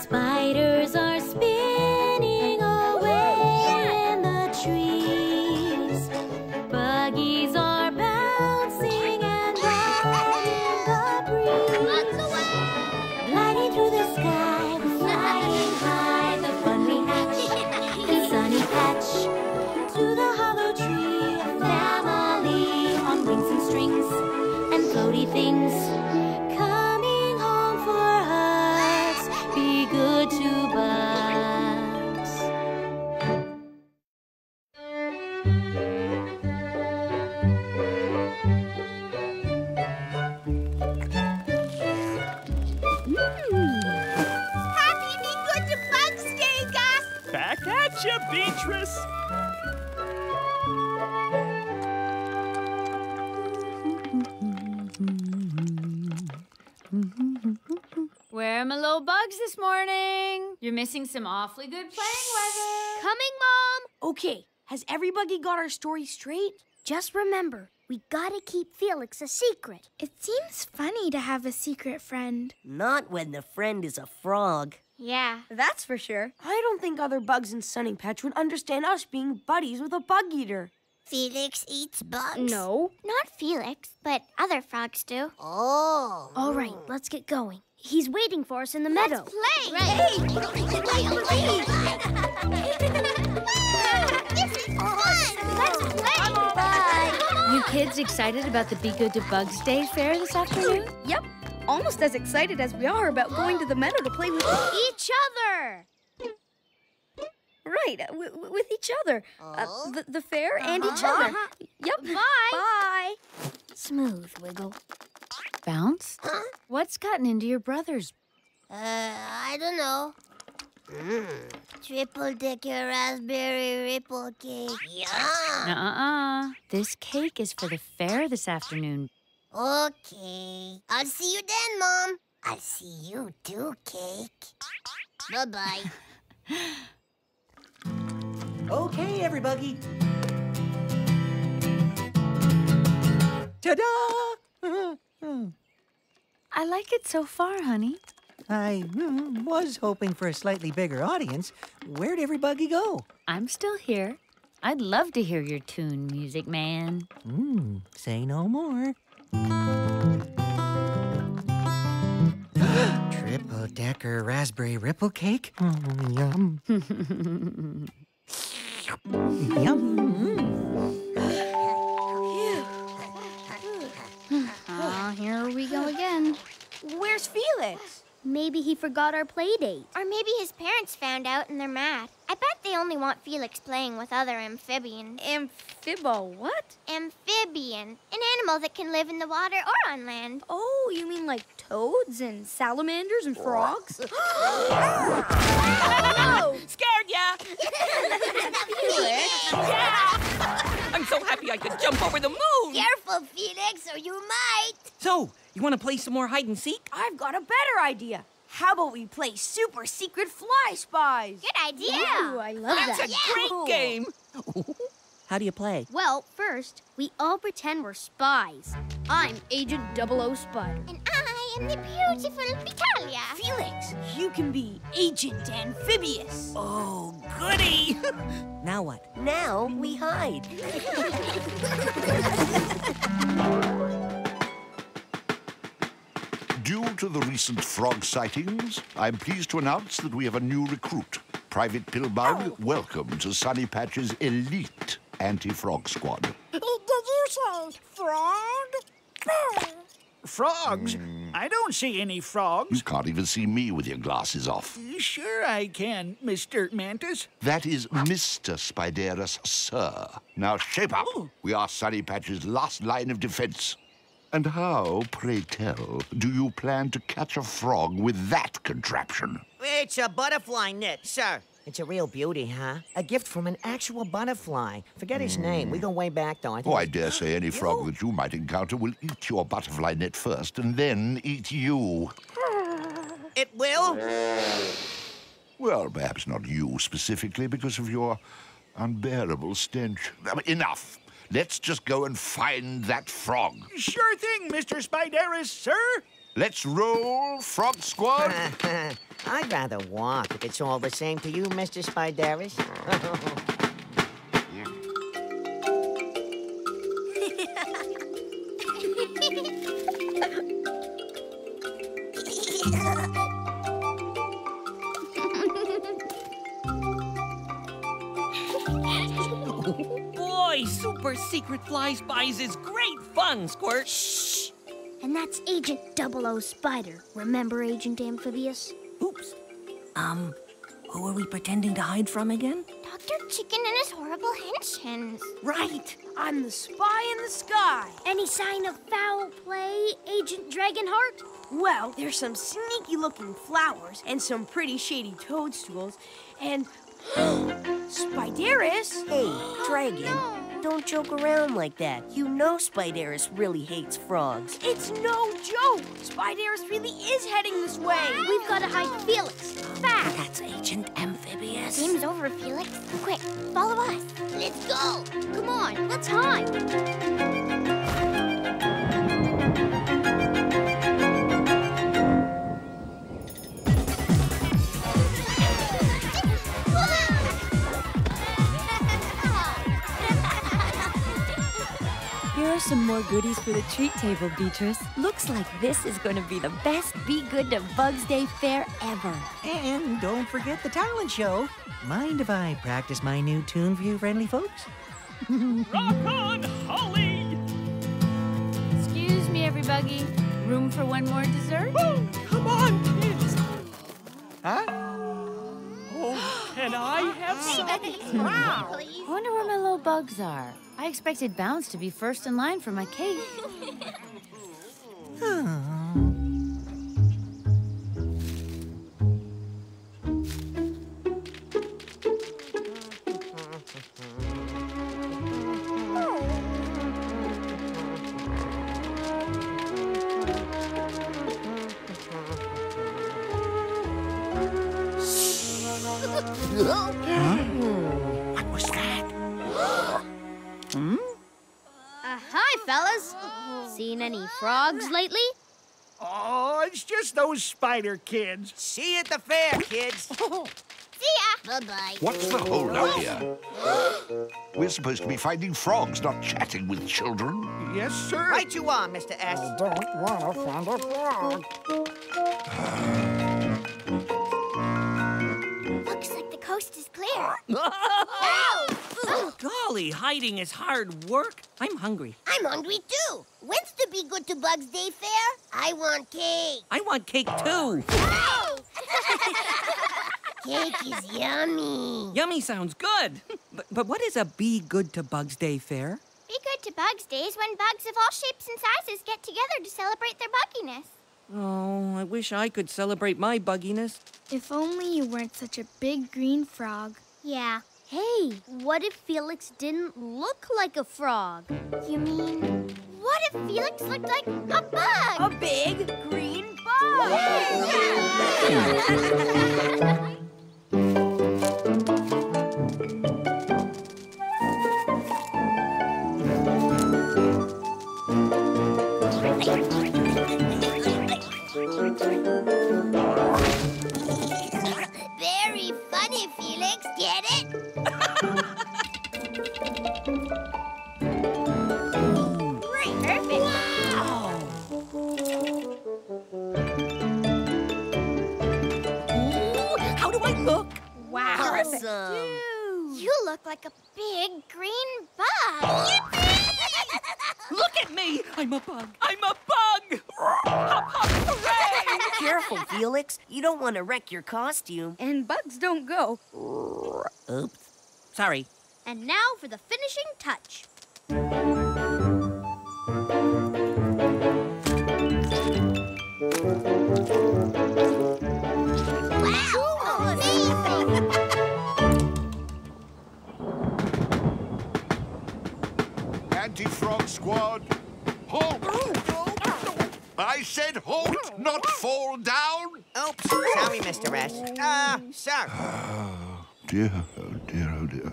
Spiders are spinning away in the trees. Buggies are bouncing and round in the breeze. Gliding through the sky, we're flying high. The fun we hatch, the sunny patch. To the hollow tree, a family on wings and strings and floaty things. Where are my little bugs this morning? You're missing some awfully good playing weather. Coming, Mom! Okay, has everybody got our story straight? Just remember, we gotta keep Felix a secret. It seems funny to have a secret friend. Not when the friend is a frog. Yeah, that's for sure. I don't think other bugs in Sunny Patch would understand us being buddies with a bug eater. Felix eats bugs? No. Not Felix, but other frogs do. Oh. All right, let's get going. He's waiting for us in the meadow. Let's play! This is fun! Let's play! Bye. You kids excited about the Be Good to Bugs Day fair this afternoon? Yep. Almost as excited as we are about going to the meadow to play with each other. Right, with each other. The fair and each other. Yep. Bye. Bye. Smooth, Wiggle. Bounce? Huh? What's gotten into your brothers? I don't know. Triple-decker raspberry ripple cake. Yum. Nuh-uh. This cake is for the fair this afternoon. Okay. I'll see you then, Mom. I'll see you too, Cake. Bye-bye. Okay, everybody. Ta-da! I like it so far, honey. I was hoping for a slightly bigger audience. Where'd everybody go? I'm still here. I'd love to hear your tune, Music Man. Say no more. Triple-decker raspberry ripple cake? Yum. Yum. Here we go again. Where's Felix? Maybe he forgot our play date. Or maybe his parents found out and they're mad. I bet they only want Felix playing with other amphibians. What? Amphibian. An animal that can live in the water or on land. Oh, you mean like toads and salamanders and frogs? Oh, scared ya! Felix? Yeah! I'm so happy I could jump over the moon! Careful, Felix, or you might! So, you want to play some more hide-and-seek? I've got a better idea. How about we play Super Secret Fly Spies? Good idea! Ooh, I love that. That's a great game! How do you play? Well, first, we all pretend we're spies. I'm Agent 00 Spider. And I am the beautiful Vitalia. Felix, you can be Agent Amphibious. Oh, goody! Now what? Now we hide. Due to the recent frog sightings, I'm pleased to announce that we have a new recruit. Private Pillbug, welcome to Sunny Patch's elite anti-frog squad. Did you say frog? Frogs? I don't see any frogs. You can't even see me with your glasses off. Sure I can, Mr. Mantis. That is Mr. Spiderus, sir. Now shape up. We are Sunny Patch's last line of defense. And how, pray tell, do you plan to catch a frog with that contraption? It's a butterfly net, sir. It's a real beauty, huh? A gift from an actual butterfly. Forget his name. We go way back, though. I dare say any frog that you might encounter will eat your butterfly net first and then eat you. It will? Well, perhaps not you specifically because of your unbearable stench. Enough. Let's just go and find that frog. Sure thing, Mr. Spideris, sir. Let's roll, Frog Squad. I'd rather walk if it's all the same to you, Mr. Spideris. Boy, Super Secret Fly Spies is great fun, Squirt. Shh. And that's Agent 00 Spider. Remember, Agent Amphibious? Oops. Who are we pretending to hide from again? Dr. Chicken and his horrible henchins. Right. I'm the spy in the sky. Any sign of foul play, Agent Dragonheart? Well, there's some sneaky-looking flowers and some pretty shady toadstools and... Spideris! Hey, Dragon. Oh, no. Don't joke around like that. You know Spideris really hates frogs. It's no joke. Spideris really is heading this way. We've got to hide Felix. Fast. That's Agent Amphibious. Game's over, Felix. Quick, follow us. Let's go. Come on, let's hide. Some more goodies for the treat table, Beatrice. Looks like this is going to be the best Be Good to Bugs Day fair ever. And don't forget the talent show. Mind if I practice my new tune for you friendly folks? Rock on, Holly! Excuse me, everybody. Room for one more dessert? Oh, come on, kids! Huh? Oh, can I have some? Wow! I wonder where my little bugs are. I expected Bounce to be first in line for my cake. Huh? What was that? Hi, fellas. Seen any frogs lately? Oh, it's just those spider kids. See you at the fair, kids. See ya. Bye-bye. What's the hold out here? We're supposed to be finding frogs, not chatting with children. Yes, sir. Right you are, Mr. S. I don't want to find a frog. Is clear. Oh, golly, hiding is hard work. I'm hungry. I'm hungry, too. When's the Be Good to Bugs Day fair? I want cake. I want cake, too. Oh! Cake is yummy. Yummy sounds good. But what is a Be Good to Bugs Day fair? Be Good to Bugs Day is when bugs of all shapes and sizes get together to celebrate their bugginess. Oh, I wish I could celebrate my bugginess. If only you weren't such a big green frog. Yeah. Hey, what if Felix didn't look like a frog? You mean, what if Felix looked like a bug? A big green bug! Yeah. Very funny, Felix. Get it? Great. Perfect. Wow. Ooh, how do I look? Wow. Awesome. You look like a big green bug. Look at me. I'm a bug. I'm a bug. Hop, hop, hooray! Careful, Felix. You don't want to wreck your costume. And bugs don't go. Oops. Sorry. And now for the finishing touch. Wow! Anti-Frog Squad. Halt! I said halt, not fall down. Oops, sorry, Mr. S. Sorry. Oh, dear, oh, dear, oh, dear.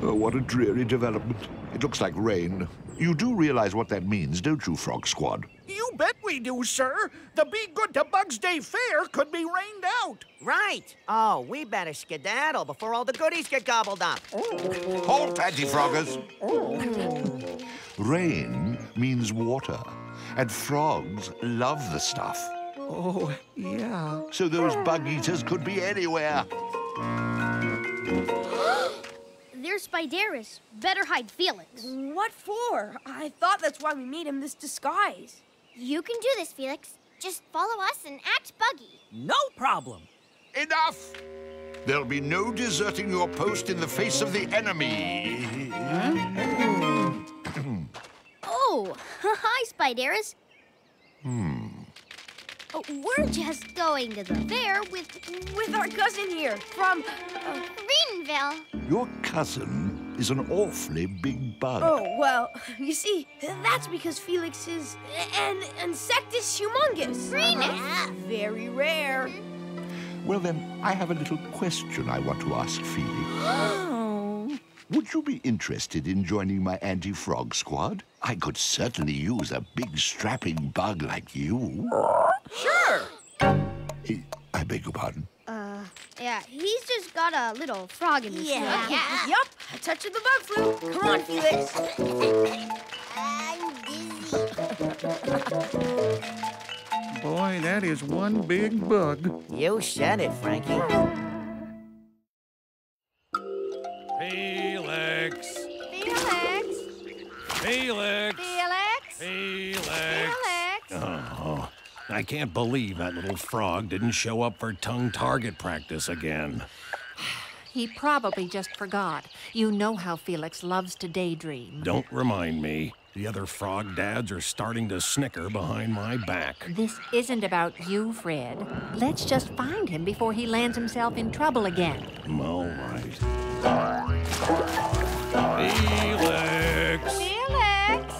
Oh, what a dreary development. It looks like rain. You do realize what that means, don't you, Frog Squad? You bet we do, sir. The Be Good to Bugs Day fair could be rained out. Right. Oh, we better skedaddle before all the goodies get gobbled up. Hold, Patsy Froggers. Rain means water, and frogs love the stuff. Oh, yeah. So those bug eaters could be anywhere. There's Spiderus. Better hide Felix. What for? I thought that's why we made him this disguise. You can do this, Felix. Just follow us and act buggy. No problem. Enough! There'll be no deserting your post in the face of the enemy. Oh, hi, Spiderus. Oh, we're just going to the fair with our cousin here from Greenville. Your cousin is an awfully big bug. Oh, well, you see, that's because Felix is an insectus humongous. Very rare. Well, then, I have a little question I want to ask Felix. Would you be interested in joining my anti-frog squad? I could certainly use a big, strapping bug like you. Sure! I beg your pardon? Yeah, he's just got a little frog in his throat. Yup, a touch of the bug flu. Come on, Felix. I'm dizzy. Boy, that is one big bug. You said it, Frankie. Felix! Felix! Felix! Felix! Felix! Felix! Oh, I can't believe that little frog didn't show up for tongue target practice again. He probably just forgot. You know how Felix loves to daydream. Don't remind me. The other frog dads are starting to snicker behind my back. This isn't about you, Fred. Let's just find him before he lands himself in trouble again. All right. Felix! Felix!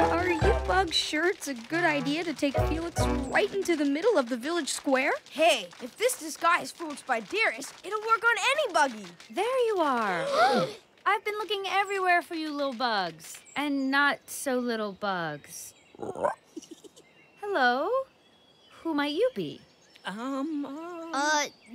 Are you bugs sure it's a good idea to take Felix right into the middle of the village square? Hey, if this disguise fools Spiderus, it'll work on any buggy. There you are. I've been looking everywhere for you little bugs. And not so little bugs. Hello? Who might you be?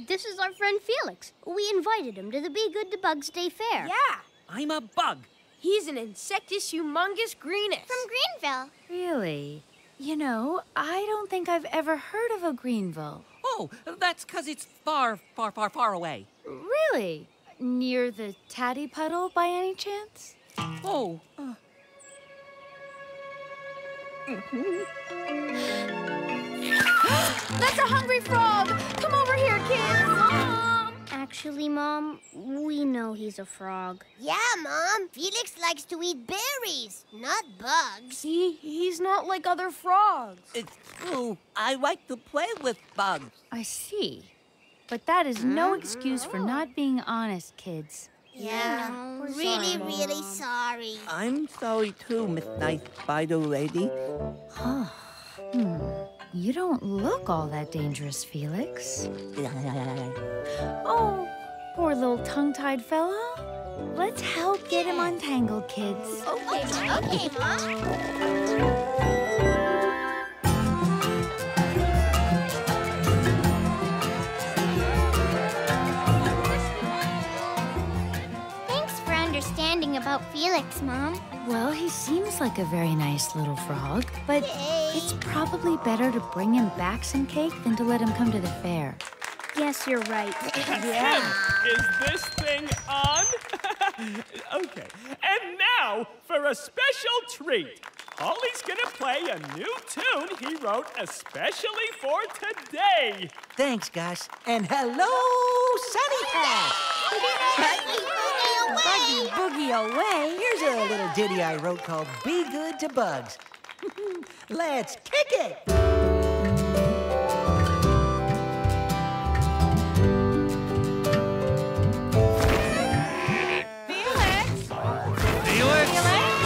This is our friend Felix. We invited him to the Be Good to Bugs Day fair. Yeah. I'm a bug. He's an insectus humongous greenus. From Greenville. Really? You know, I don't think I've ever heard of a Greenville. Oh, that's 'cause it's far, far, far, far away. Really? Near the Tatty Puddle, by any chance? Oh. That's a hungry frog! Come over here, kids! Mom! Actually, Mom, we know he's a frog. Yeah, Mom. Felix likes to eat berries, not bugs. See? He's not like other frogs. It's true. I like to play with bugs. I see. But that is no excuse for not being honest, kids. Yeah, we're really, really sorry. I'm sorry, too, Miss Nice Spider Lady. You don't look all that dangerous, Felix. Oh, poor little tongue-tied fella. Let's help get him untangled, kids. Okay, Mom. Okay, Mom. About Felix, Mom. Well, he seems like a very nice little frog, but it's probably better to bring him back some cake than to let him come to the fair. Yes, you're right. Is this thing on? Okay. And now for a special treat. Ollie's gonna play a new tune he wrote especially for today. Thanks, guys. And hello, Sunny Path. Buggy boogie away. Here's a little ditty I wrote called Be Good to Bugs. Let's kick it! Felix! Felix! Felix!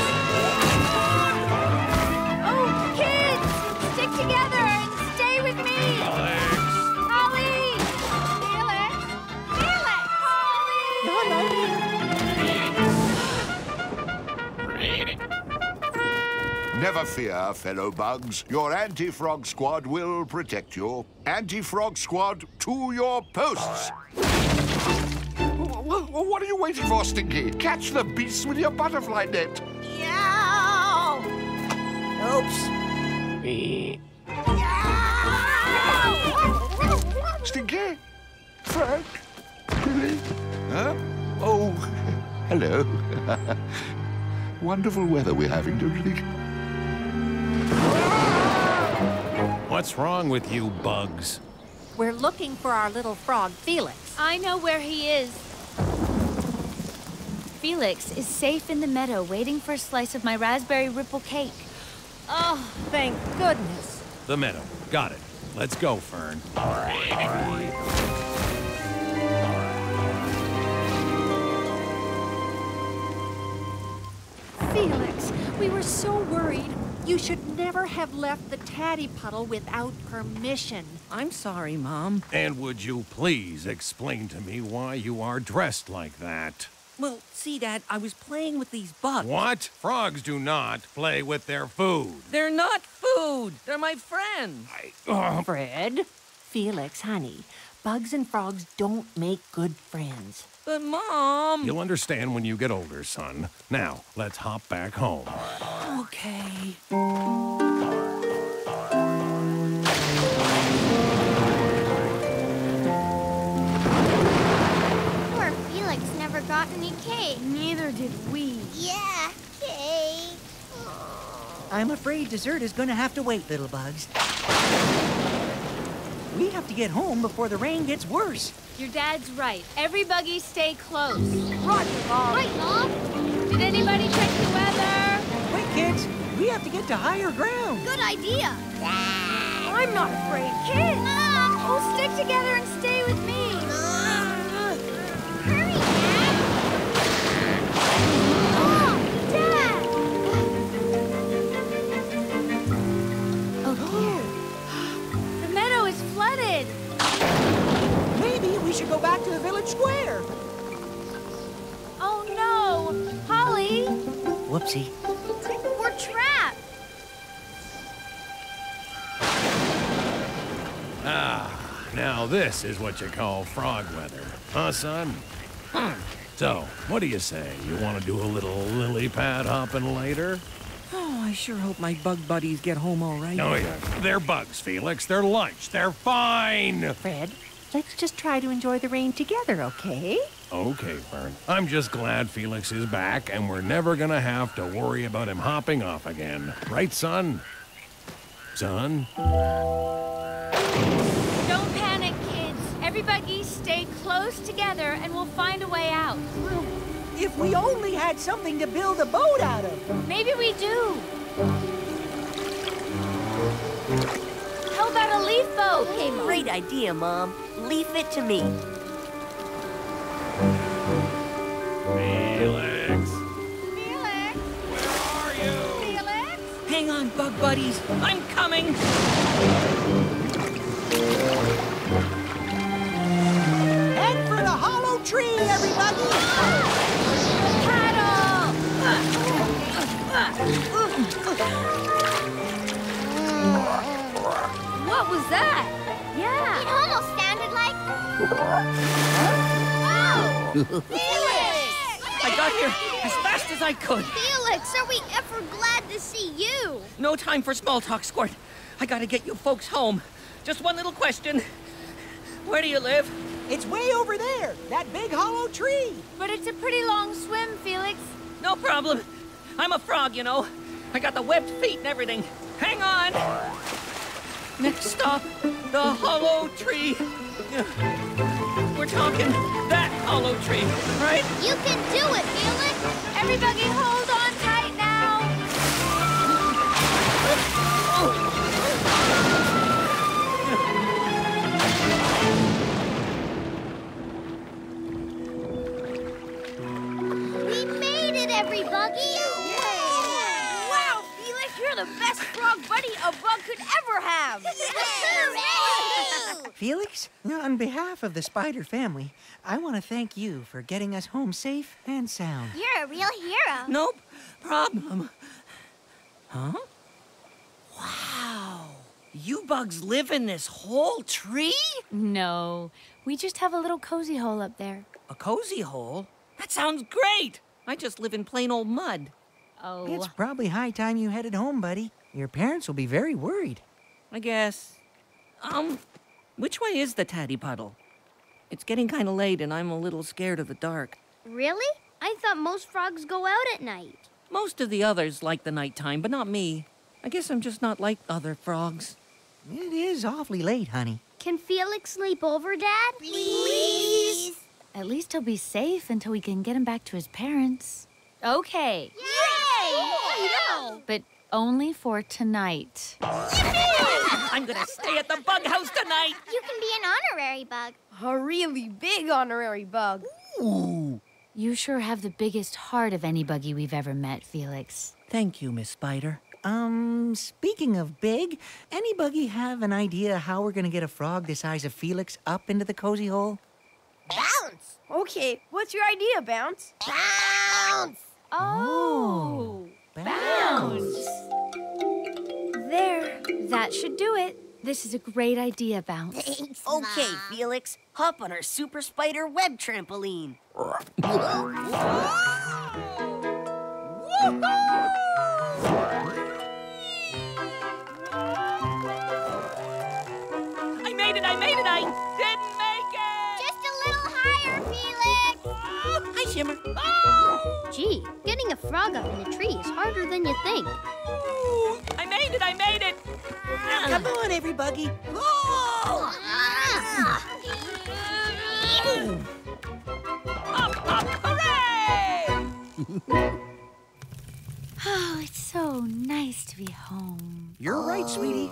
Oh, kids! Stick together and stay with me! Felix! Ollie! Felix! Never fear, fellow bugs. Your anti-frog squad will protect you. Anti-frog squad, to your posts. What are you waiting for, Stinky? Catch the beasts with your butterfly net. Yow! Oops. Yow! Stinky? Frank? Billy? Huh? Oh, hello. Wonderful weather we're having, don't you think? What's wrong with you, bugs? We're looking for our little frog, Felix. I know where he is. Felix is safe in the meadow waiting for a slice of my raspberry ripple cake. Oh, thank goodness. The meadow. Got it. Let's go, Fern. All right. All right. Felix, we were so worried. You should never have left the tatty puddle without permission. I'm sorry, Mom. And would you please explain to me why you are dressed like that? Well, see, Dad, I was playing with these bugs. What? Frogs do not play with their food. They're not food. They're my friends. Fred? Felix, honey, bugs and frogs don't make good friends. But, Mom... You'll understand when you get older, son. Now, let's hop back home. Okay. Poor Felix never got any cake. Neither did we. Yeah, cake. I'm afraid dessert is going to have to wait, little bugs. We have to get home before the rain gets worse. Your dad's right. Every buggy stay close. Roger, Mom. Right, Mom. Did anybody check the weather? Wait, kids. We have to get to higher ground. Good idea. Dad. I'm not afraid. Kids, Mom. We'll stick together and stay with me. Mom. Hurry, Dad. Mom, Dad. Oh, dear. The meadow is flooded. We should go back to the village square. Oh, no! Holly! Whoopsie. We're trapped! Ah, now this is what you call frog weather. Huh, son? So, what do you say? You want to do a little lily pad hopping later? Oh, I sure hope my bug buddies get home all right. Oh, yeah. They're bugs, Felix. They're lunch. They're fine! Fred? Let's just try to enjoy the rain together, okay? Okay, Fern. I'm just glad Felix is back, and we're never gonna have to worry about him hopping off again. Right, son? Son? Don't panic, kids. Everybody stay close together, and we'll find a way out. If we only had something to build a boat out of. Maybe we do. How about a leaf boat? Okay, great idea, Mom. Leave it to me. Felix! Felix! Where are you? Felix! Hang on, bug buddies. I'm coming! Head for the hollow tree, everybody! Paddle! What was that? Yeah. It almost sounded like... Huh? Oh! Felix! I got here as fast as I could. Felix, are we ever glad to see you? No time for small talk, Squirt. I gotta get you folks home. Just one little question. Where do you live? It's way over there, that big hollow tree. But it's a pretty long swim, Felix. No problem. I'm a frog, you know. I got the webbed feet and everything. Hang on! Next stop, the hollow tree. We're talking that hollow tree, right? You can do it, Felix. Everybody hold on tight now. We made it, everybody. Yeah. Wow, Felix, you're the best frog buddy a bug could ever have. Felix, on behalf of the spider family, I want to thank you for getting us home safe and sound. You're a real hero. Nope. Problem. Huh? Wow. You bugs live in this whole tree? No. We just have a little cozy hole up there. A cozy hole? That sounds great. I just live in plain old mud. Oh. It's probably high time you headed home, buddy. Your parents will be very worried. I guess. Which way is the taddy puddle? It's getting kind of late and I'm a little scared of the dark. Really? I thought most frogs go out at night. Most of the others like the nighttime, but not me. I guess I'm just not like other frogs. It is awfully late, honey. Can Felix sleep over, Dad? Please? At least he'll be safe until we can get him back to his parents. Okay. Yay! Yay! But only for tonight. I'm gonna stay at the bug house tonight! You can be an honorary bug. A really big honorary bug. Ooh! You sure have the biggest heart of any buggy we've ever met, Felix. Thank you, Miss Spider. Speaking of big, any buggy have an idea how we're gonna get a frog the size of Felix up into the cozy hole? Bounce! Okay, what's your idea, Bounce? Bounce! Oh! Bounce! There, that should do it. This is a great idea, Bounce. Thanks, Mom. Okay, Felix, hop on our super spider web trampoline. I made it, I made it, I didn't make it! Just a little higher, Felix! Oh, hi, Shimmer. Oh. Gee, getting a frog up in a tree is harder than you think. Ooh, I made it, I made it! Come on, every buggy. Oh. Up, up, hooray! Oh, it's so nice to be home. You're right, sweetie.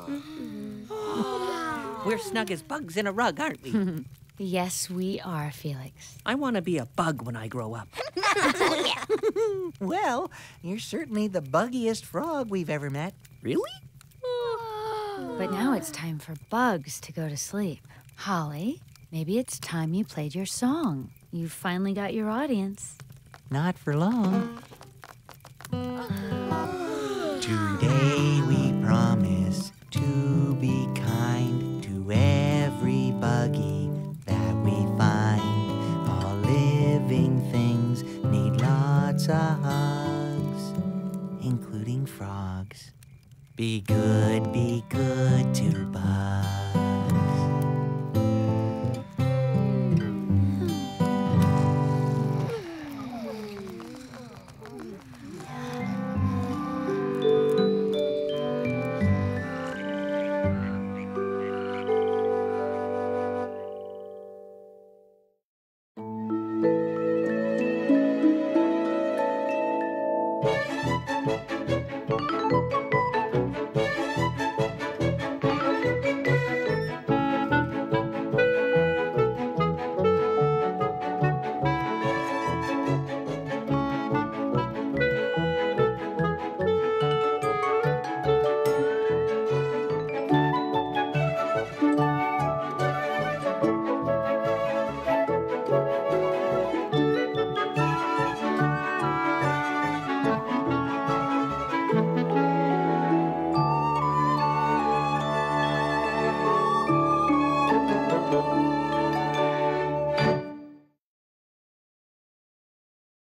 We're snug as bugs in a rug, aren't we? Yes, we are, Felix. I want to be a bug when I grow up. Well, you're certainly the buggiest frog we've ever met. Really? But now it's time for bugs to go to sleep. Holly, maybe it's time you played your song. You finally got your audience. Not for long. Today we promise to be kind to every buggy that we find. All living things need lots of hugs, including frogs. Be good to bugs.